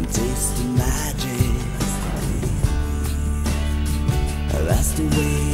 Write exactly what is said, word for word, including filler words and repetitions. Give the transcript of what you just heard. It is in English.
and taste the magic. That's the way.